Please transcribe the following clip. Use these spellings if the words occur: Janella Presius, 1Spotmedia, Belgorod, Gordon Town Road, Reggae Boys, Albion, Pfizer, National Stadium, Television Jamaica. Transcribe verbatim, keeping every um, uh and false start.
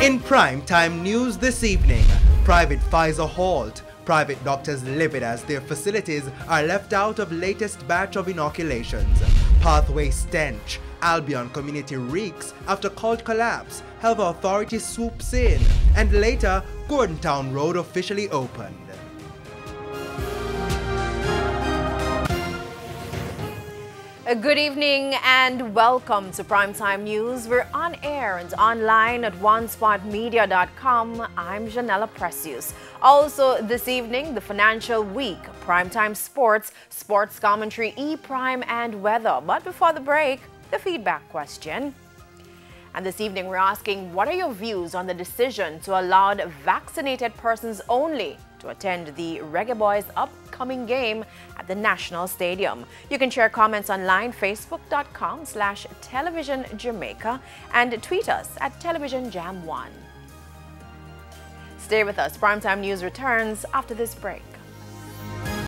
In primetime news this evening, private Pfizer halt. Private doctors livid as their facilities are left out of latest batch of inoculations. Pathway stench. Albion community reeks after cold collapse. Health authority swoops in. And later, Gordon Town Road officially opened. Good evening and welcome to Primetime News. We're on air and online at one spot media dot com. I'm Janella Presius. Also this evening, the Financial Week, Primetime Sports, Sports Commentary, E-Prime and Weather. But before the break, the feedback question. And this evening we're asking, what are your views on the decision to allow vaccinated persons only to attend the Reggae Boys' upcoming game at the National Stadium? You can share comments online, facebook dot com slash television jamaica, and tweet us at television jam one. Stay with us. Primetime News returns after this break.